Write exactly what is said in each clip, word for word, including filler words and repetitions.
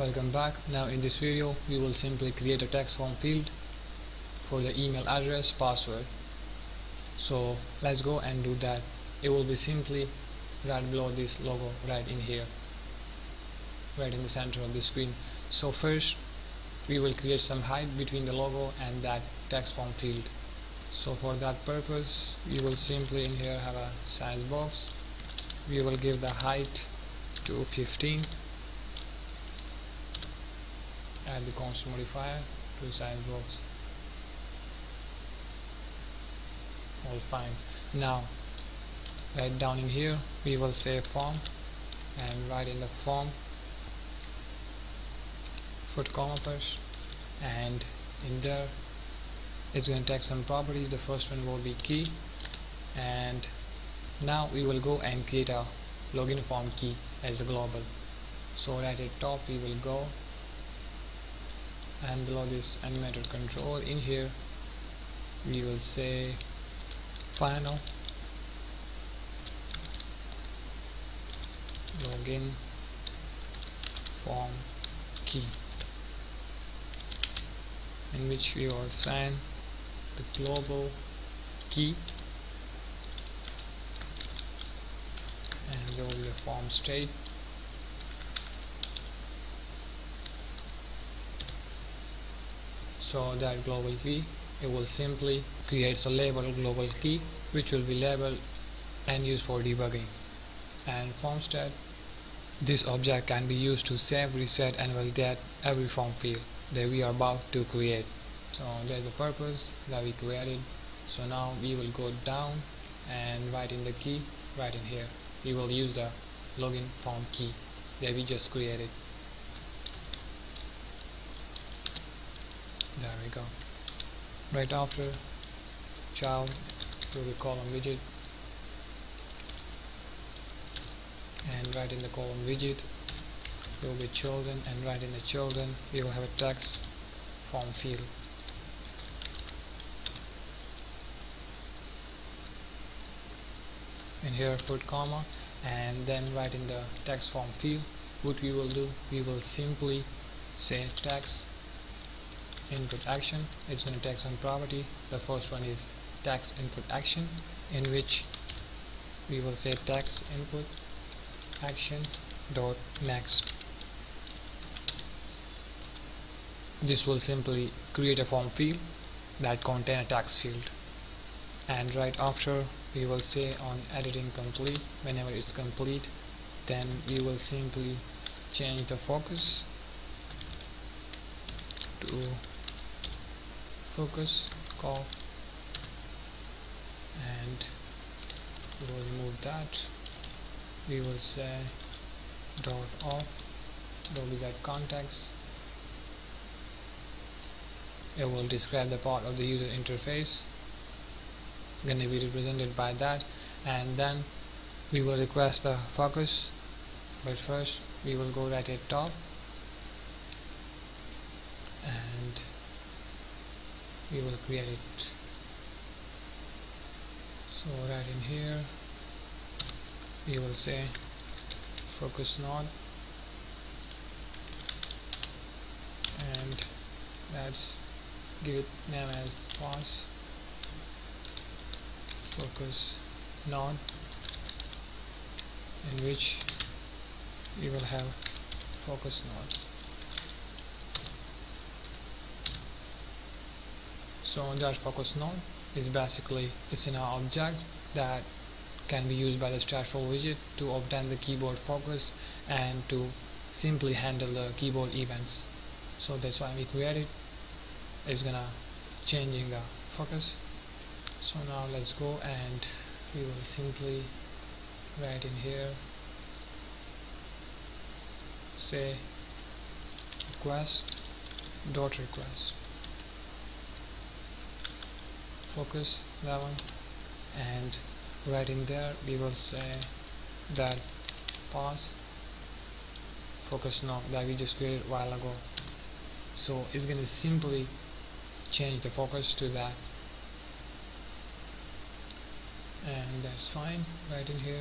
Welcome back. Now in this video we will simply create a text form field for the email address, password. So let's go and do that. It will be simply right below this logo, right in here, right in the center of the screen. So first we will create some height between the logo and that text form field. So for that purpose you will simply in here have a size box. We will give the height to fifteen. Add the constant modifier to size box. All fine. Now right down in here we will say form, and write in the form foot comma first, and in there it's going to take some properties. The first one will be key, and now we will go and create a login form key as a global. So right at top we will go, and below this animator control in here we will say final login form key, in which we will assign the global key, and there will be a form state. So that global key, it will simply create a label global key which will be labeled and used for debugging. And form state, this object can be used to save, reset and validate every form field that we are about to create. So that's the purpose that we created. So now we will go down and write in the key right in here. We will use the login form key that we just created. There we go. Right after child to the column widget, and right in the column widget will be children, and right in the children we will have a text form field. In here put comma, and then right in the text form field what we will do, we will simply say text input action. It's going to take some property. The first one is text input action, in which we will say text input action dot next. This will simply create a form field that contains a text field, and right after we will say on editing complete. Whenever it's complete, then we will simply change the focus to focus call, and we will remove that. We will say dot off, there will be that context. It will describe the part of the user interface going to be represented by that, and then we will request the focus, but first we will go right at top and we will create it. So right in here we will say FocusNode, and let's give it name as false FocusNode, in which we will have FocusNode. So that FocusNode is basically it's an object that can be used by the stateful widget to obtain the keyboard focus and to simply handle the keyboard events. So that's why we created. It's gonna changing the focus. So now let's go and we will simply write in here say request dot request focus that one, and right in there we will say that pass focus now that we just created a while ago. So it's going to simply change the focus to that, and that's fine right in here.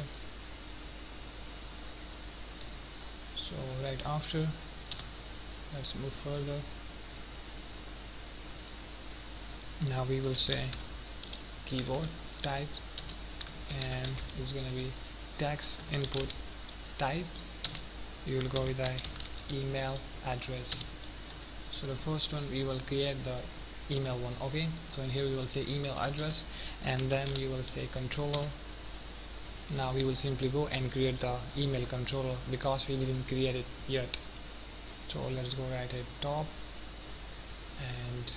So right after Let's move further. Now we will say keyboard type, and it's gonna be text input type. You will go with the email address. So the first one, we will create the email one. Okay, so in here we will say email address, and then we will say controller. Now we will simply go and create the email controller because we didn't create it yet. So let's go right at top and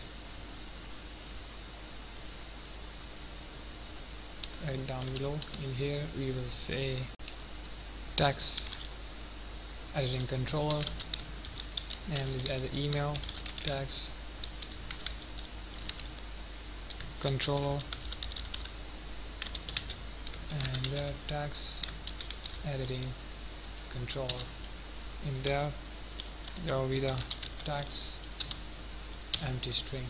right down below. In here we will say text editing controller, and this as email text controller, and there text editing controller. In there there will be the text empty string,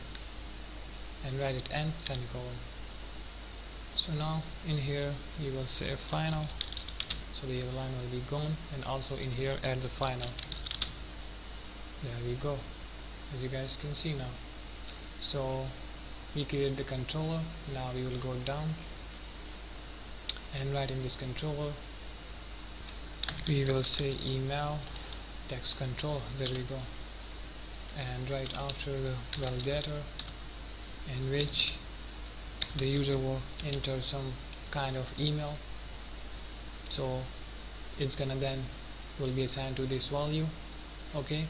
and right at end semicolon. So now in here we will say final, so the yellow line will be gone, and also in here add the final. There we go, as you guys can see now. So we create the controller. Now we will go down and write in this controller we will say email text controller. There we go, and right after the validator in which the user will enter some kind of email, so it's gonna then will be assigned to this value. Okay,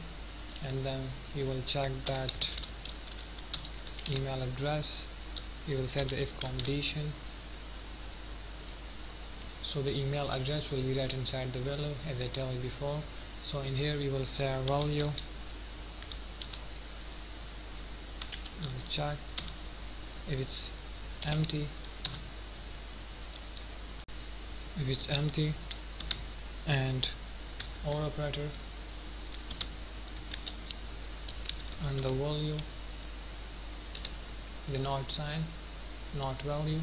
and then we will check that email address. We will set the if condition, so the email address will be right inside the value, as I told you before. So in here we will say value and check if it's empty. If it's empty, and or operator, and the value, the not sign, not value,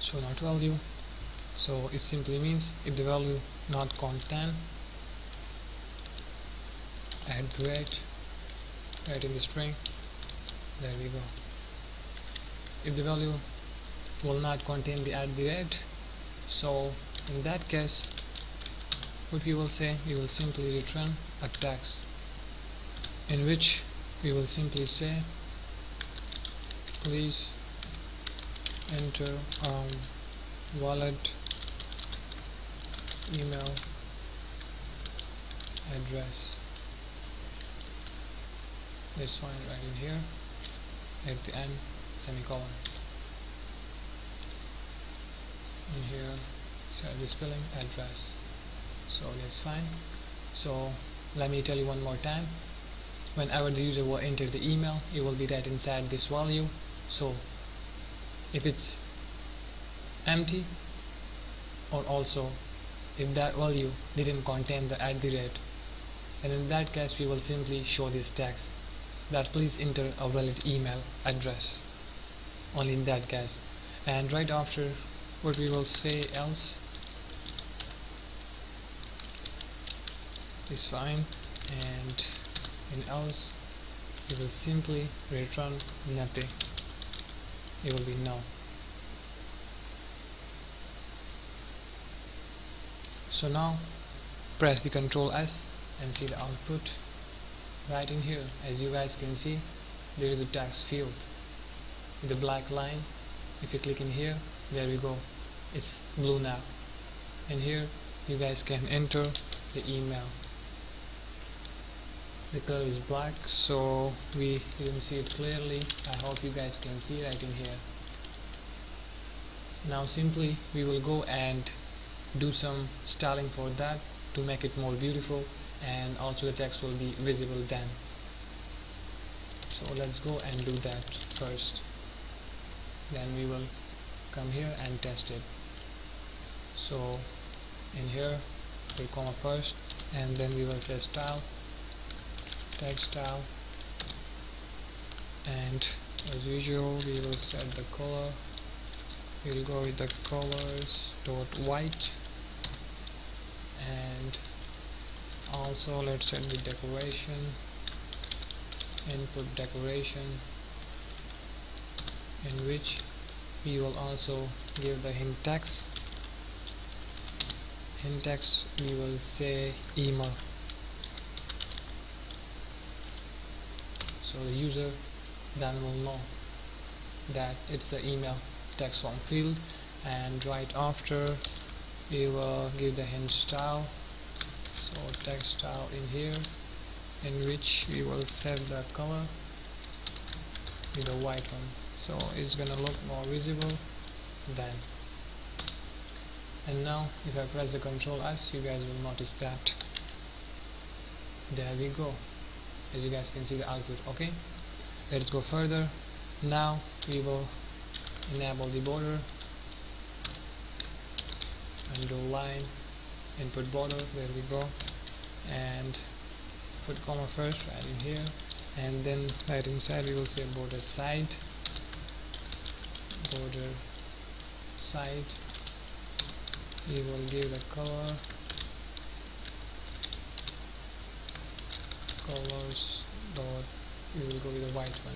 so not value. So it simply means if the value not contain, add weight right in the string. There we go. If the value will not contain the add the rate, so in that case what we will say, we will simply return a text, in which we will simply say please enter um, wallet email address. This one right in here at the end semicolon. In here set the spelling address, so that's fine. So let me tell you one more time, whenever the user will enter the email, it will be right inside this value. So if it's empty, or also if that value didn't contain the at the rate, and in that case we will simply show this text that please enter a valid email address, only in that case. And right after what we will say else is fine, and in else it will simply return nothing. It will be no. So now press the control S and see the output. Right in here, as you guys can see, there is a text field with a black line. If you click in here, there we go, it's blue now. And here you guys can enter the email. The color is black, so we didn't see it clearly. I hope you guys can see right in here. Now simply we will go and do some styling for that to make it more beautiful, and also the text will be visible then. So let's go and do that first, then we will come here and test it. So in here we'll comma first, and then we will say style text style, and as usual we will set the color. We will go with the colors dot white, and Also let's set the decoration, input decoration, in which we will also give the hint text. In text we will say email, so the user then will know that it's the email text form field. And right after we will give the hint style, so text style in here, in which we will set the color with a white one, so it's gonna look more visible then. And now if I press the Control S, you guys will notice that there we go, as you guys can see the output. Okay, let's go further. Now we will enable the border, underline, input border, there we go, and put comma first right in here, and then right inside we will say border side, border side, we will give the color, colors dot, we will go with the white one.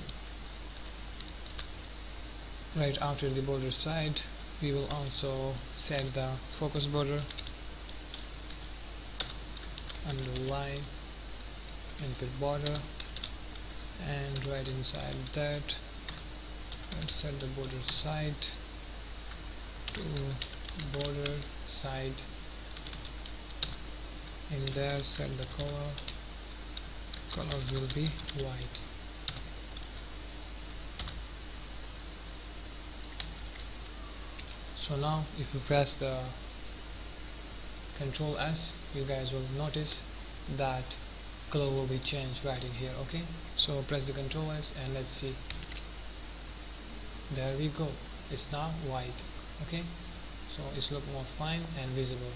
Right after the border side we will also set the focus border, underline, input border, and right inside that let's set the border side to border side, in there set the color, color will be white. So now if you press the Control S, you guys will notice that color will be changed right in here. Okay, so press the Control S and let's see, there we go, it's now white. Okay, so it's look more fine and visible.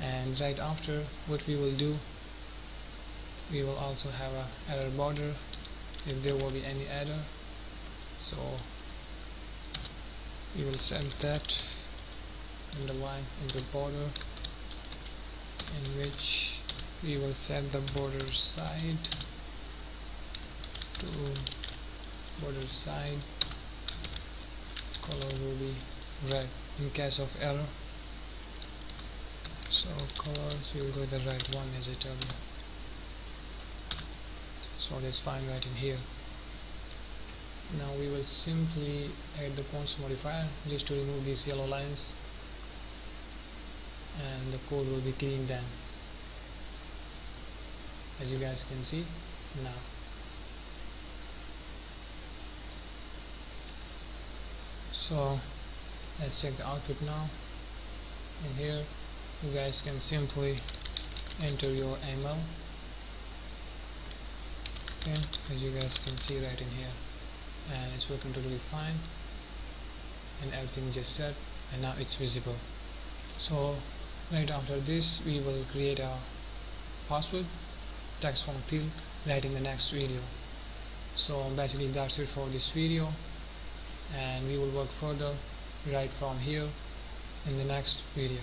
And right after, what we will do, we will also have a error border if there will be any error, so we will set that, underline, input border, in which we will set the border side to border side, color will be red in case of error, so colors will go the red one as I tell you, so that's fine right in here. Now we will simply add the points modifier just to remove these yellow lines, and the code will be clean then, as you guys can see now. So let's check the output now. In here you guys can simply enter your M L, okay, as you guys can see right in here, and it's working totally fine and everything just set, and now it's visible. So right after this we will create a password text form field right in the next video. So basically that's it for this video, and we will work further right from here in the next video.